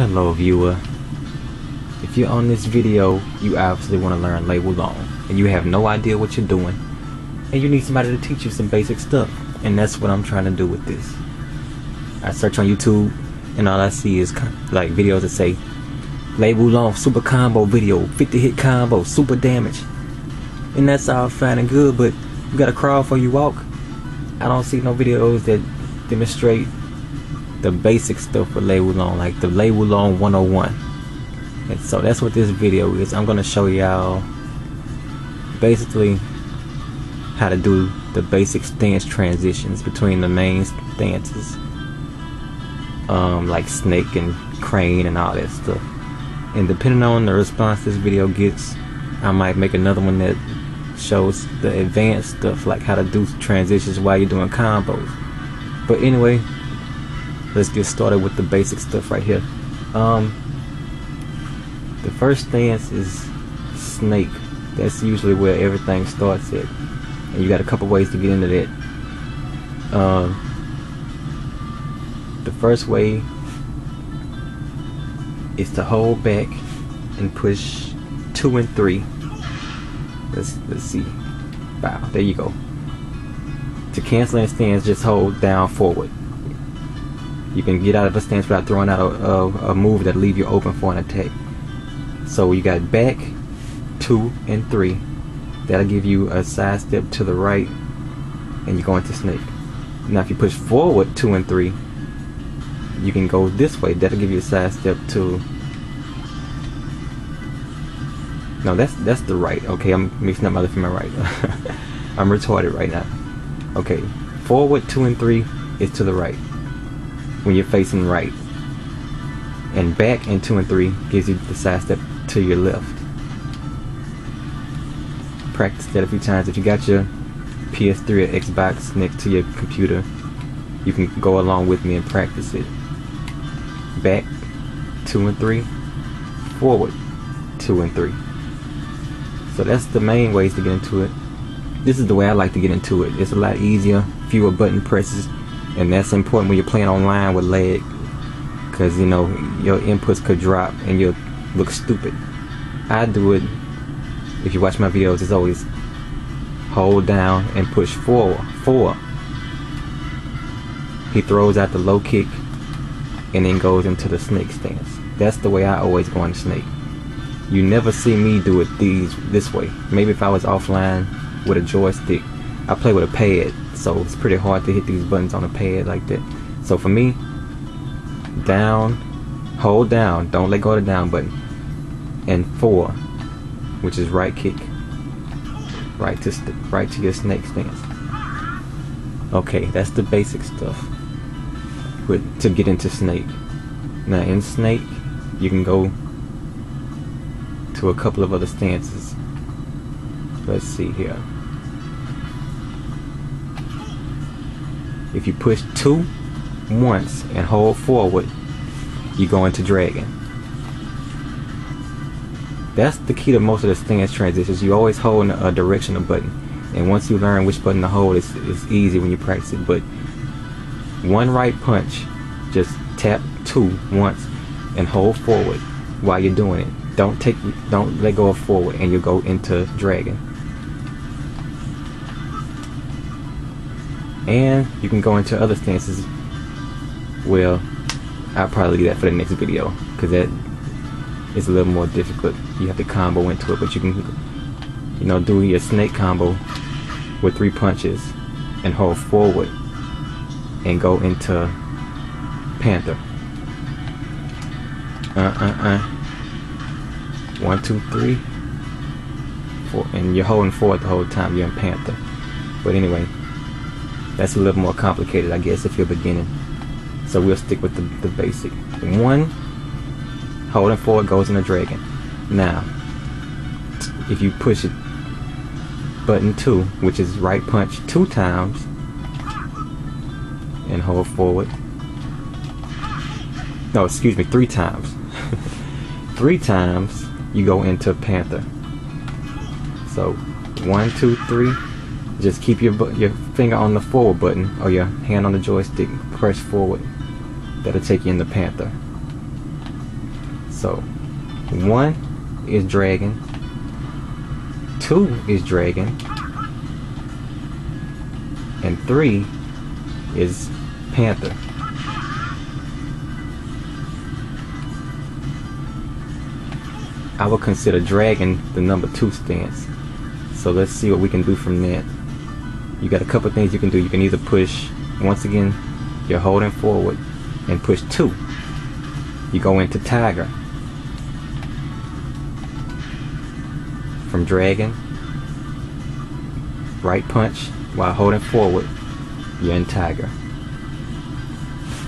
Hello viewer, if you're on this video, you obviously want to learn Lei Wulong, and you have no idea what you're doing, and you need somebody to teach you some basic stuff, and that's what I'm trying to do with this. I search on YouTube, and all I see is like videos that say, Lei Wulong super combo video, 50 hit combo, super damage, and that's all fine and good, but you gotta crawl before you walk. I don't see no videos that demonstrate the basic stuff for Lei Wulong, like the Lei Wulong 101. And so that's what this video is. I'm gonna show y'all basically how to do the basic stance transitions between the main stances, like snake and crane and all that stuff. And depending on the response this video gets, I might make another one that shows the advanced stuff, like how to do transitions while you're doing combos. But anyway, let's get started with the basic stuff right here. The first stance is snake. That's usually where everything starts at, and you got a couple ways to get into that. The first way is to hold back and push 2 and 3. Let's see. Wow, there you go. To cancel in stance, just hold down forward. You can get out of a stance without throwing out a move that leave you open for an attack. So you got back, 2 and 3. That'll give you a side step to the right, and you go into snake. Now if you push forward 2 and 3, you can go this way. That'll give you a side step to... no, that's the right. Okay, I'm mixing up my left and my right. I'm retarded right now. Okay, forward 2 and 3 is to the right, when you're facing right. And back in 2 and 3 gives you the side step to your left. Practice that a few times. If you got your PS3 or Xbox next to your computer, you can go along with me and practice it. Back 2 and 3, forward 2 and 3. So that's the main ways to get into it. This is the way I like to get into it. It's a lot easier, fewer button presses, and that's important when you're playing online with lag, because you know your inputs could drop and you'll look stupid. I do it, if you watch my videos, it's always hold down and push forward 4. He throws out the low kick and then goes into the snake stance. That's the way I always go into snake. You never see me do it this way. Maybe if I was offline with a joystick. I play with a pad, so it's pretty hard to hit these buttons on a pad like that. So for me, down, hold down, don't let go of the down button, and 4, which is right kick, right to your snake stance. Okay, that's the basic stuff to get into snake. Now in snake, you can go to a couple of other stances. Let's see here. If you push 2 once and hold forward, you go into dragon. That's the key to most of the stance transitions. You always hold in a directional button, and once you learn which button to hold, it's easy when you practice it. But one right punch, just tap 2 once and hold forward while you're doing it. Don't let go of forward, and you go into dragon. And you can go into other stances. Well, I'll probably do that for the next video, because that is a little more difficult. You have to combo into it, but you can, you know, do your snake combo with 3 punches and hold forward and go into panther. 1, 2, 3, 4, and you're holding forward the whole time. You're in panther. But anyway, that's a little more complicated, I guess, if you're beginning. So we'll stick with the basic. 1, holding forward goes in a dragon. Now, if you push it, button 2, which is right punch 2 times, and hold forward. No, excuse me, 3 times. 3 times, you go into panther. So, 1, 2, 3. Just keep your finger on the forward button, or your hand on the joystick, press forward. That'll take you in the panther. So one is dragon, two is dragon, and three is panther. I would consider dragon the number 2 stance. So let's see what we can do from that. You got a couple things you can do. You can either push, once again, you're holding forward and push 2. You go into tiger. From dragon, right punch while holding forward, you're in tiger.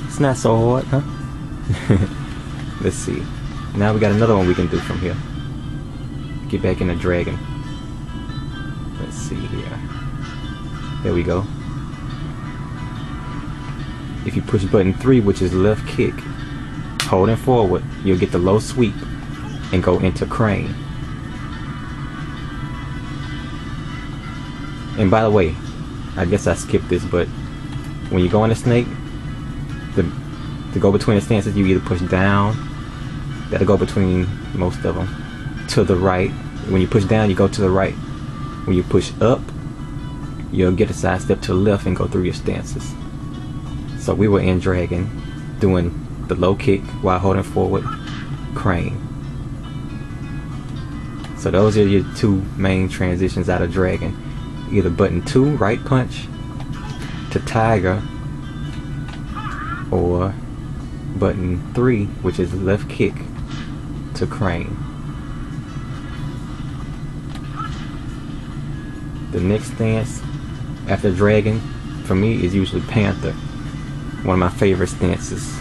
It's not so hard, huh? Let's see. Now we got another one we can do from here. Get back in a dragon. Let's see here. There we go. If you push button 3, which is left kick, holding forward, you'll get the low sweep and go into crane. And by the way, I guess I skipped this, but when you go into snake, to go between the stances, you either push down. That'll go between most of them. To the right. When you push down, you go to the right. When you push up, you'll get a side step to the left and go through your stances. So we were in dragon, doing the low kick while holding forward, crane. So those are your 2 main transitions out of dragon. Either button 2, right punch, to tiger, or button 3, which is left kick, to crane. The next stance after dragon for me is usually panther, one of my favorite stances.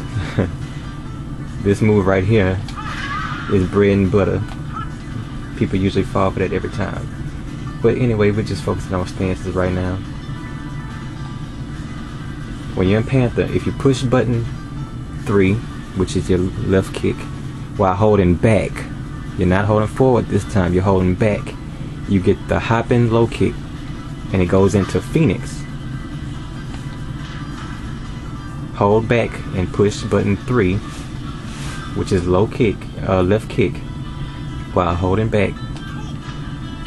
This move right here is bread and butter. People usually fall for that every time. But anyway, we're just focusing on stances right now. When you're in panther, if you push button 3, which is your left kick, while holding back, you're not holding forward this time, you're holding back, you get the hopping low kick and it goes into Phoenix. Hold back and push button 3, which is low kick, left kick, while holding back,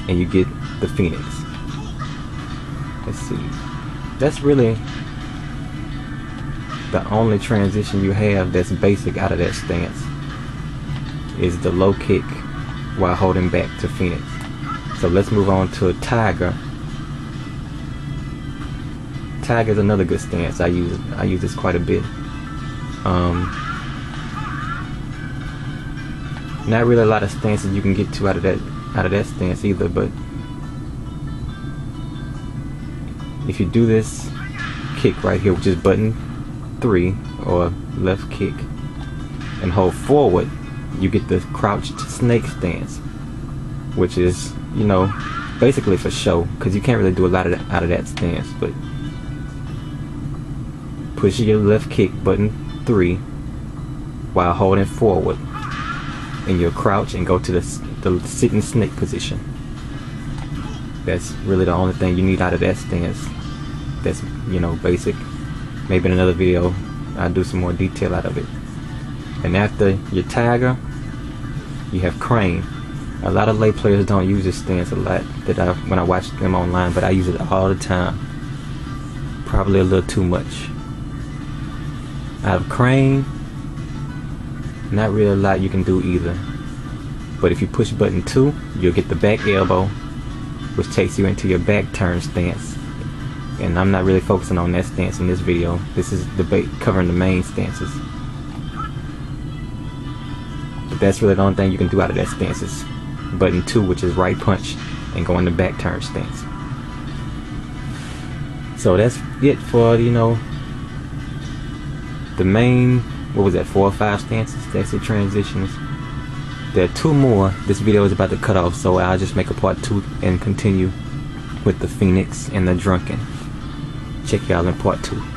and you get the Phoenix. Let's see, that's really the only transition you have that's basic out of that stance, is the low kick while holding back to Phoenix. So let's move on to a tiger. Tiger is another good stance. I use this quite a bit. Not really a lot of stances you can get to out of that stance either, but if you do this kick right here, which is button 3 or left kick, and hold forward, you get the crouched snake stance, which is, you know, basically for show, because you can't really do a lot out of that stance. But push your left kick, button 3, while holding forward, and you'll crouch and go to the sitting snake position. That's really the only thing you need out of that stance that's, you know, basic. Maybe in another video I'll do some more detail out of it. And after your tiger, you have crane. A lot of lay players don't use this stance a lot when I watch them online, but I use it all the time. Probably a little too much. Out of crane, not really a lot you can do either. But if you push button 2, you'll get the back elbow, which takes you into your back turn stance. And I'm not really focusing on that stance in this video. This is covering the main stances. But that's really the only thing you can do out of that stance is button 2, which is right punch, and go in the back turn stance. So that's it for, you know, the main, what was that, 4 or 5 stances? That's the transitions. There are 2 more. This video is about to cut off, so I'll just make a part 2 and continue with the Phoenix and the Drunken. Check y'all in part 2.